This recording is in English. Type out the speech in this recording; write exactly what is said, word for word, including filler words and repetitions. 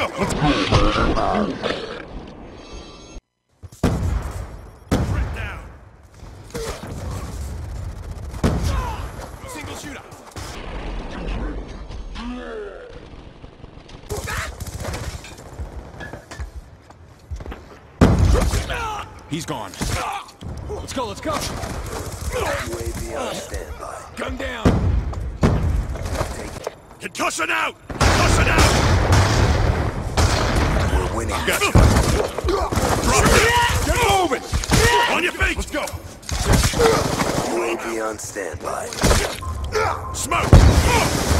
go. Let's go. He's gone. Let's go, let's go! Way beyond standby. Gun down! Concussion out! Concussion out! We're winning. Got you. Drop it! Get moving! On your feet! Let's go! Way beyond standby. Smoke!